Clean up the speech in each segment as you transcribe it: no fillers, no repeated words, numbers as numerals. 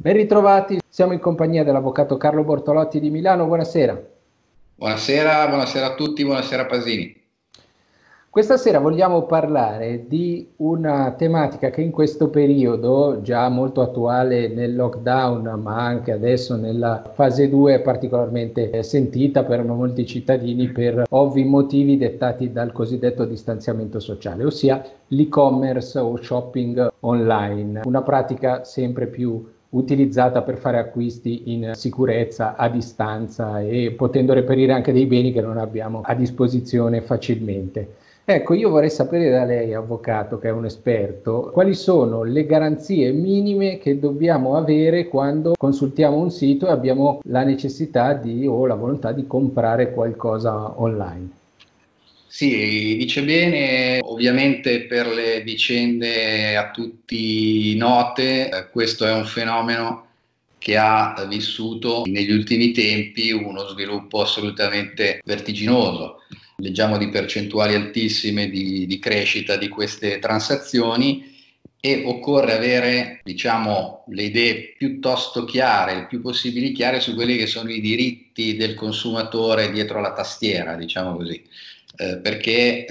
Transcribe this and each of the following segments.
Ben ritrovati, siamo in compagnia dell'avvocato Carlo Bortolotti di Milano, buonasera. Buonasera, buonasera a tutti, buonasera Pasini. Questa sera vogliamo parlare di una tematica che in questo periodo, già molto attuale nel lockdown, ma anche adesso nella fase 2 è particolarmente sentita per molti cittadini per ovvi motivi dettati dal cosiddetto distanziamento sociale, ossia l'e-commerce o shopping online, una pratica sempre più utilizzata per fare acquisti in sicurezza, a distanza e potendo reperire anche dei beni che non abbiamo a disposizione facilmente. Ecco, io vorrei sapere da lei, avvocato, che è un esperto, quali sono le garanzie minime che dobbiamo avere quando consultiamo un sito e abbiamo la necessità o la volontà di comprare qualcosa online. Sì, dice bene, ovviamente per le vicende a tutti note, questo è un fenomeno che ha vissuto negli ultimi tempi uno sviluppo assolutamente vertiginoso. Leggiamo di percentuali altissime di crescita di queste transazioni e occorre avere, diciamo, le idee piuttosto chiare, il più possibile chiare su quelli che sono i diritti del consumatore dietro la tastiera, diciamo così. Perché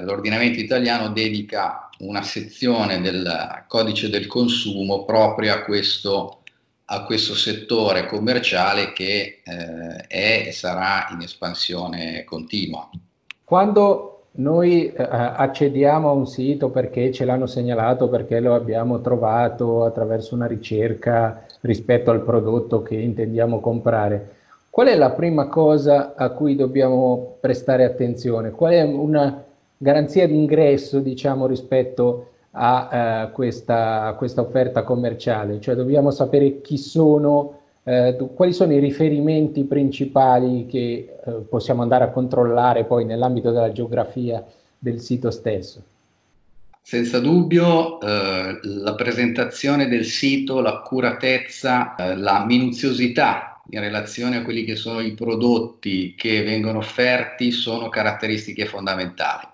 l'ordinamento italiano dedica una sezione del codice del consumo proprio a questo settore commerciale che è e sarà in espansione continua. Quando noi accediamo a un sito perché ce l'hanno segnalato, perché lo abbiamo trovato attraverso una ricerca rispetto al prodotto che intendiamo comprare, qual è la prima cosa a cui dobbiamo prestare attenzione? Qual è una garanzia d'ingresso, diciamo, rispetto a questa offerta commerciale? Cioè dobbiamo sapere chi sono, quali sono i riferimenti principali che possiamo andare a controllare poi nell'ambito della geografia del sito stesso. Senza dubbio la presentazione del sito, l'accuratezza, la minuziosità in relazione a quelli che sono i prodotti che vengono offerti sono caratteristiche fondamentali.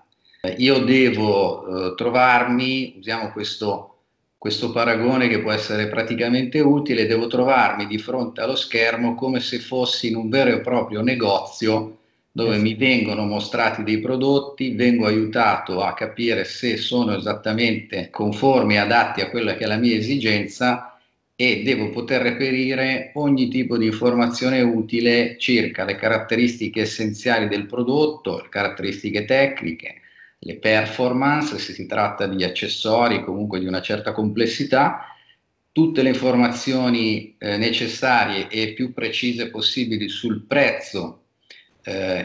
Io devo trovarmi, usiamo questo paragone che può essere praticamente utile, devo trovarmi di fronte allo schermo come se fossi in un vero e proprio negozio dove mi vengono mostrati dei prodotti, vengo aiutato a capire se sono esattamente conformi e adatti a quella che è la mia esigenza e devo poter reperire ogni tipo di informazione utile circa le caratteristiche essenziali del prodotto, le caratteristiche tecniche, le performance, se si tratta di accessori comunque di una certa complessità, tutte le informazioni necessarie e più precise possibili sul prezzo.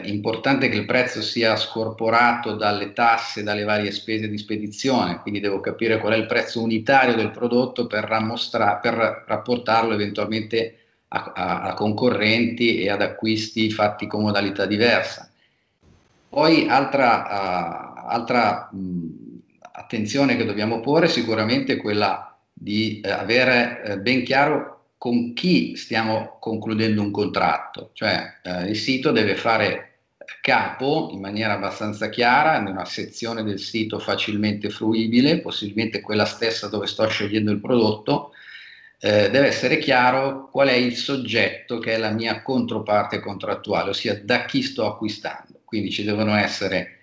Importante che il prezzo sia scorporato dalle tasse, dalle varie spese di spedizione, quindi devo capire qual è il prezzo unitario del prodotto per rapportarlo eventualmente a concorrenti e ad acquisti fatti con modalità diversa. Poi altra attenzione che dobbiamo porre è sicuramente quella di avere ben chiaro con chi stiamo concludendo un contratto, cioè il sito deve fare capo in maniera abbastanza chiara, in una sezione del sito facilmente fruibile, possibilmente quella stessa dove sto scegliendo il prodotto, deve essere chiaro qual è il soggetto che è la mia controparte contrattuale, ossia da chi sto acquistando, quindi ci devono essere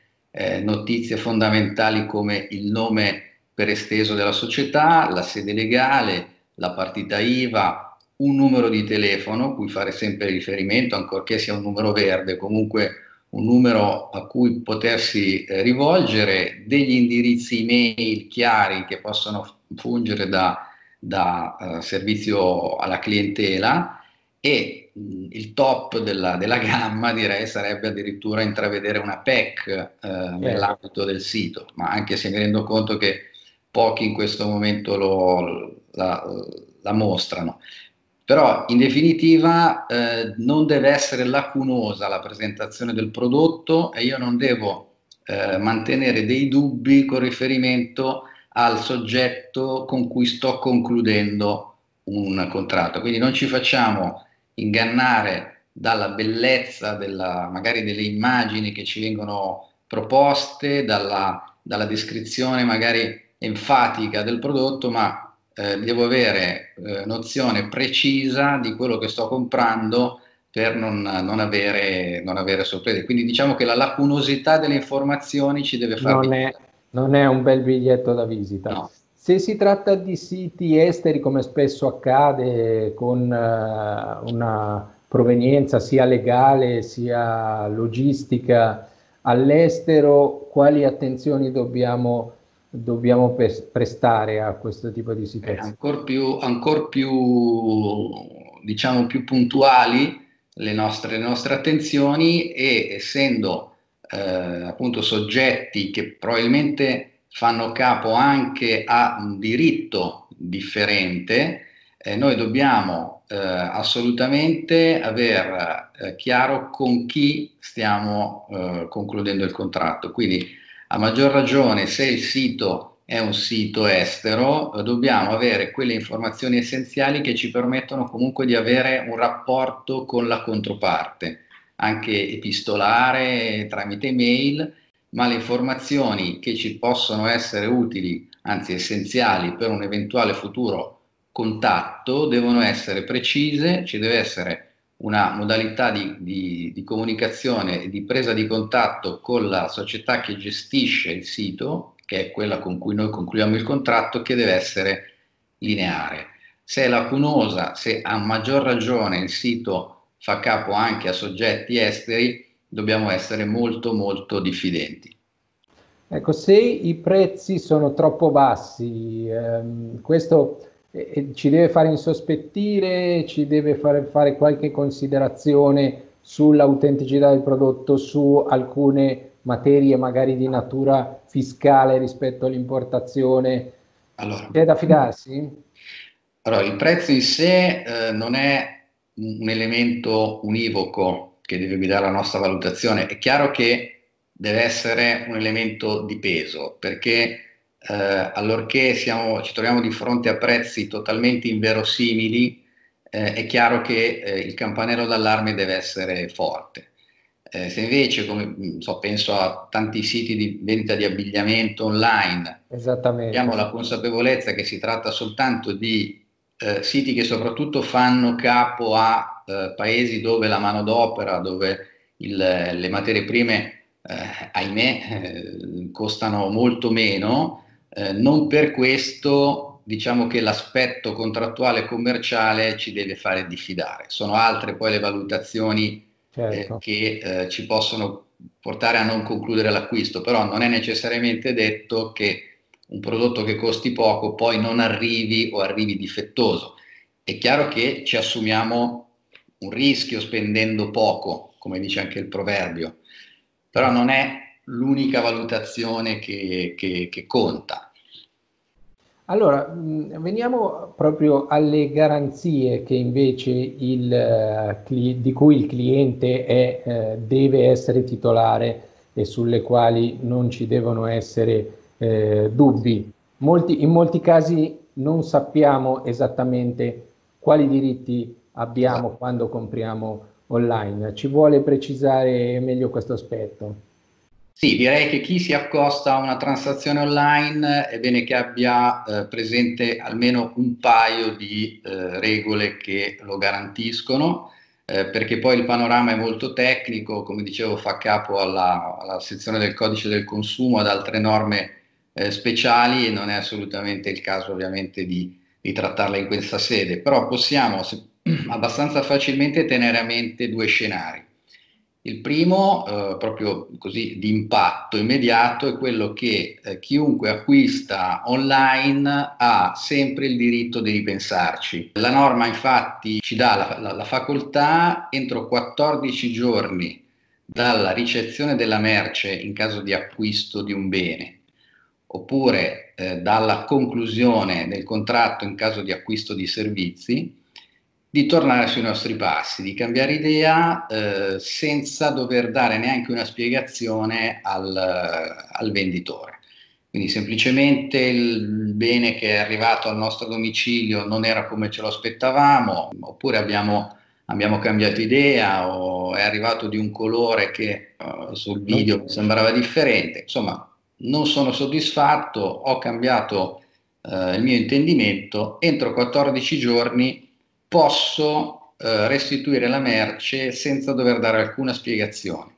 notizie fondamentali come il nome per esteso della società, la sede legale, la partita IVA, un numero di telefono cui fare sempre riferimento, ancorché sia un numero verde, comunque un numero a cui potersi rivolgere, degli indirizzi email chiari che possono fungere da servizio alla clientela e il top della gamma, direi, sarebbe addirittura intravedere una PEC nell'ambito del sito, ma anche se mi rendo conto che pochi in questo momento la mostrano. Però in definitiva non deve essere lacunosa la presentazione del prodotto e io non devo mantenere dei dubbi con riferimento al soggetto con cui sto concludendo un contratto. Quindi non ci facciamo ingannare dalla bellezza magari delle immagini che ci vengono proposte, dalla descrizione magari enfatica del prodotto, ma devo avere nozione precisa di quello che sto comprando per non avere sorprese. Quindi diciamo che la lacunosità delle informazioni ci deve far non è un bel biglietto da visita. No. Se si tratta di siti esteri, come spesso accade, con una provenienza sia legale sia logistica all'estero, quali attenzioni dobbiamo prestare a questo tipo di situazioni? Ancor più diciamo più puntuali le nostre attenzioni, e essendo appunto soggetti che probabilmente fanno capo anche a un diritto differente, noi dobbiamo assolutamente aver chiaro con chi stiamo concludendo il contratto. Quindi a maggior ragione, se il sito è un sito estero, dobbiamo avere quelle informazioni essenziali che ci permettono comunque di avere un rapporto con la controparte, anche epistolare, tramite mail, ma le informazioni che ci possono essere utili, anzi essenziali per un eventuale futuro contatto, devono essere precise, ci deve essere una modalità di comunicazione e di presa di contatto con la società che gestisce il sito, che è quella con cui noi concludiamo il contratto, che deve essere lineare. Se è lacunosa, se a maggior ragione il sito fa capo anche a soggetti esteri, dobbiamo essere molto molto diffidenti. Ecco, se i prezzi sono troppo bassi, questo ci deve fare insospettire, ci deve fare qualche considerazione sull'autenticità del prodotto, su alcune materie magari di natura fiscale rispetto all'importazione. Allora, è da fidarsi? Allora, il prezzo in sé non è un elemento univoco che deve guidare la nostra valutazione. È chiaro che deve essere un elemento di peso, perché allorché ci troviamo di fronte a prezzi totalmente inverosimili, è chiaro che il campanello d'allarme deve essere forte. Se invece, come so, penso a tanti siti di vendita di abbigliamento online, abbiamo la consapevolezza che si tratta soltanto di siti che soprattutto fanno capo a paesi dove la manodopera, dove le materie prime, ahimè, costano molto meno. Non per questo diciamo che l'aspetto contrattuale commerciale ci deve fare diffidare. Sono altre poi le valutazioni, certo, che ci possono portare a non concludere l'acquisto, però non è necessariamente detto che un prodotto che costi poco poi non arrivi o arrivi difettoso. È chiaro che ci assumiamo un rischio spendendo poco, come dice anche il proverbio, però non è l'unica valutazione che conta. Allora, veniamo proprio alle garanzie che invece di cui il cliente deve essere titolare e sulle quali non ci devono essere dubbi. In molti casi non sappiamo esattamente quali diritti abbiamo quando compriamo online. Ci vuole precisare meglio questo aspetto? Sì, direi che chi si accosta a una transazione online è bene che abbia presente almeno un paio di regole che lo garantiscono, perché poi il panorama è molto tecnico, come dicevo fa capo alla sezione del codice del consumo, ad altre norme speciali, e non è assolutamente il caso ovviamente di trattarla in questa sede, però possiamo abbastanza facilmente tenere a mente due scenari. Il primo, proprio così di impatto immediato, è quello che chiunque acquista online ha sempre il diritto di ripensarci. La norma infatti ci dà la facoltà, entro 14 giorni dalla ricezione della merce in caso di acquisto di un bene, oppure dalla conclusione del contratto in caso di acquisto di servizi, di tornare sui nostri passi, di cambiare idea senza dover dare neanche una spiegazione al venditore. Quindi semplicemente il bene che è arrivato al nostro domicilio non era come ce lo aspettavamo, oppure abbiamo cambiato idea, o è arrivato di un colore che sul video sembrava differente. Insomma, non sono soddisfatto, ho cambiato il mio intendimento, entro 14 giorni posso restituire la merce senza dover dare alcuna spiegazione.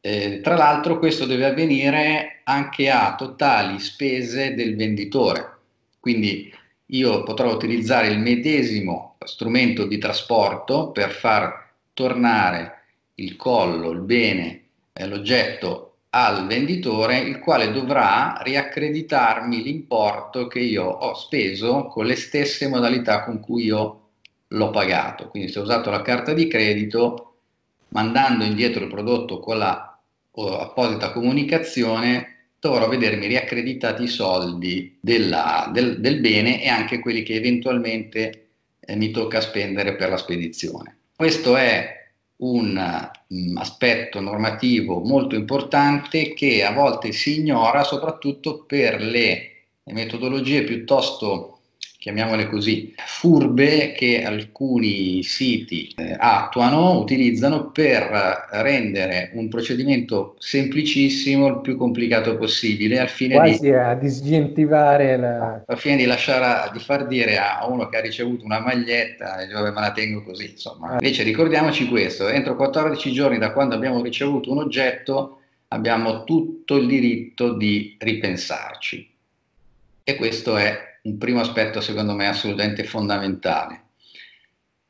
Tra l'altro questo deve avvenire anche a totali spese del venditore, quindi io potrò utilizzare il medesimo strumento di trasporto per far tornare il collo, il bene, l'oggetto al venditore, il quale dovrà riaccreditarmi l'importo che io ho speso con le stesse modalità con cui io l'ho pagato. Quindi se ho usato la carta di credito, mandando indietro il prodotto con la apposita comunicazione, dovrò vedermi riaccreditati i soldi del bene e anche quelli che eventualmente mi tocca spendere per la spedizione. Questo è un aspetto normativo molto importante che a volte si ignora, soprattutto per le metodologie piuttosto, chiamiamole così, furbe che alcuni siti attuano, utilizzano per rendere un procedimento semplicissimo il più complicato possibile, al fine quasi di a disincentivare la... al fine di lasciare, di far dire a uno che ha ricevuto una maglietta e vabbè, me la tengo così, insomma. Invece ricordiamoci questo: entro 14 giorni da quando abbiamo ricevuto un oggetto abbiamo tutto il diritto di ripensarci, e questo è un primo aspetto secondo me assolutamente fondamentale.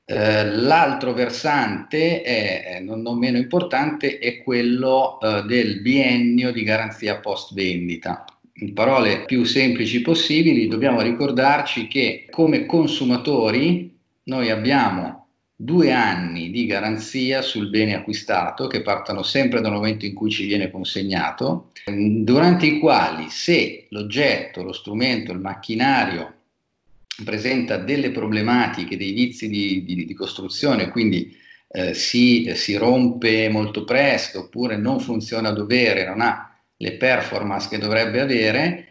L'altro versante, non meno importante, è quello del biennio di garanzia post vendita. In parole più semplici possibili, dobbiamo ricordarci che come consumatori noi abbiamo 2 anni di garanzia sul bene acquistato, che partono sempre dal momento in cui ci viene consegnato, durante i quali, se l'oggetto, lo strumento, il macchinario presenta delle problematiche, dei vizi di costruzione, quindi si rompe molto presto, oppure non funziona a dovere, non ha le performance che dovrebbe avere,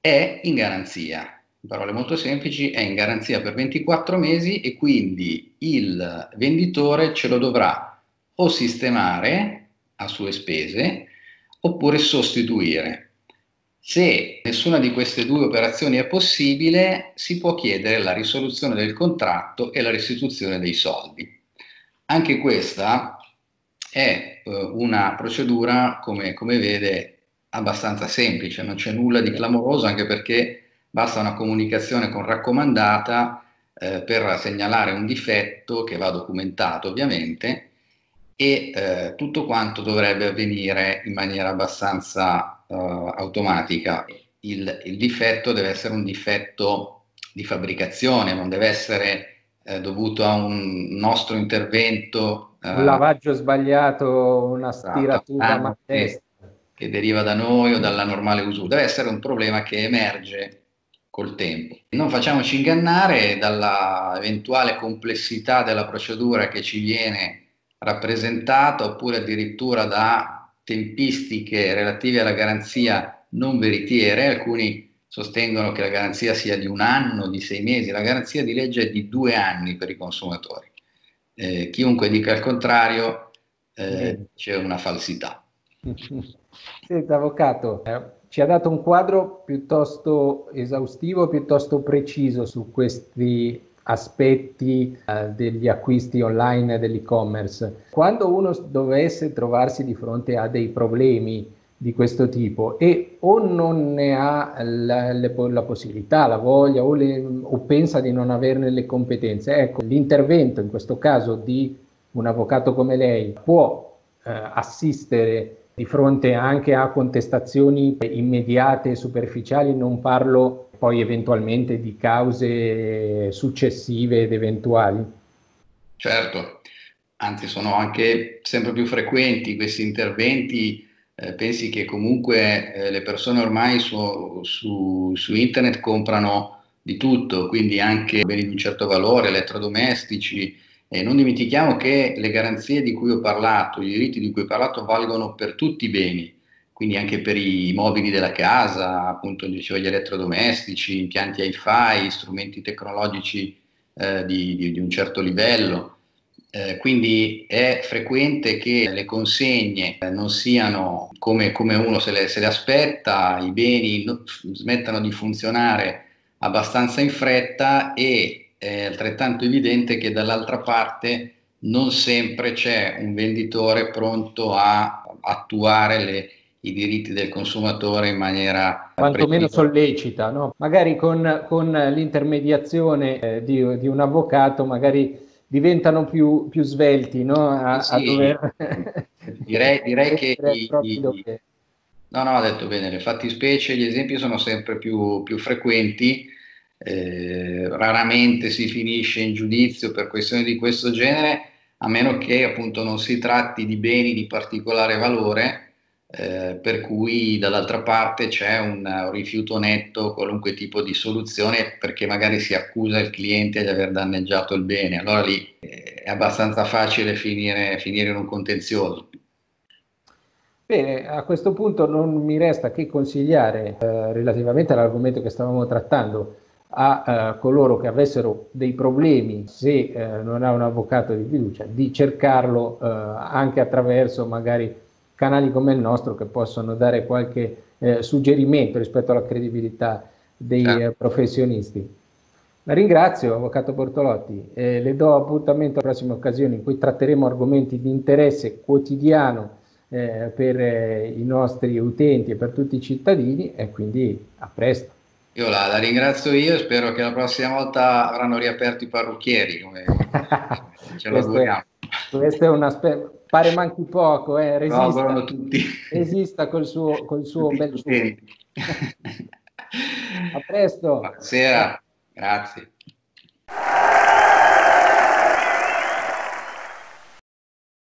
è in garanzia. In parole molto semplici, è in garanzia per 24 mesi e quindi il venditore ce lo dovrà o sistemare a sue spese oppure sostituire. Se nessuna di queste 2 operazioni è possibile, si può chiedere la risoluzione del contratto e la restituzione dei soldi. Anche questa è una procedura, come vede, abbastanza semplice, non c'è nulla di clamoroso, anche perché basta una comunicazione con raccomandata per segnalare un difetto che va documentato ovviamente, e tutto quanto dovrebbe avvenire in maniera abbastanza automatica. Il difetto deve essere un difetto di fabbricazione, non deve essere dovuto a un nostro intervento. Un lavaggio sbagliato, una stiratura maldestra che deriva da noi o dalla normale usura, deve essere un problema che emerge col tempo. Non facciamoci ingannare dalla eventuale complessità della procedura che ci viene rappresentata, oppure addirittura da tempistiche relative alla garanzia non veritiere. Alcuni sostengono che la garanzia sia di 1 anno, di 6 mesi, la garanzia di legge è di 2 anni per i consumatori. Chiunque dica il contrario c'è una falsità. Senta, avvocato, ci ha dato un quadro piuttosto esaustivo, piuttosto preciso su questi aspetti degli acquisti online, dell'e-commerce. Quando uno dovesse trovarsi di fronte a dei problemi di questo tipo e o non ne ha la possibilità, la voglia o pensa di non averne le competenze, ecco, l'intervento in questo caso di un avvocato come lei può assistere di fronte anche a contestazioni immediate e superficiali, non parlo poi eventualmente di cause successive ed eventuali. Certo, anzi sono anche sempre più frequenti questi interventi, pensi che comunque le persone ormai su internet comprano di tutto, quindi anche beni di un certo valore, elettrodomestici. Non dimentichiamo che le garanzie di cui ho parlato, i diritti di cui ho parlato, valgono per tutti i beni, quindi anche per i mobili della casa, appunto dicevo, gli elettrodomestici, impianti hi-fi, strumenti tecnologici di un certo livello. Quindi è frequente che le consegne non siano come uno se le aspetta, i beni smettano di funzionare abbastanza in fretta, e è altrettanto evidente che dall'altra parte non sempre c'è un venditore pronto a attuare i diritti del consumatore in maniera quantomeno sollecita, no? Magari con l'intermediazione di un avvocato magari diventano più svelti, no? Sì, dover... direi che no, ha detto bene, le fattispecie, gli esempi sono sempre più frequenti, raramente si finisce in giudizio per questioni di questo genere, a meno che appunto non si tratti di beni di particolare valore, per cui dall'altra parte c'è un rifiuto netto a qualunque tipo di soluzione, perché magari si accusa il cliente di aver danneggiato il bene. Allora lì è abbastanza facile finire in un contenzioso. Bene, a questo punto non mi resta che consigliare, relativamente all'argomento che stavamo trattando, a coloro che avessero dei problemi, se non ha un avvocato di fiducia, di cercarlo anche attraverso magari canali come il nostro, che possono dare qualche suggerimento rispetto alla credibilità dei professionisti. La ringrazio, avvocato Bortolotti, le do appuntamento alla prossima occasione in cui tratteremo argomenti di interesse quotidiano per i nostri utenti e per tutti i cittadini, e quindi a presto. Io la ringrazio io, spero che la prossima volta avranno riaperto i parrucchieri, come ce lo auguriamo. Questo è un aspetto, pare manchi poco, resista, no, tutti. Resista col suo bel suono. A presto. Buonasera, grazie.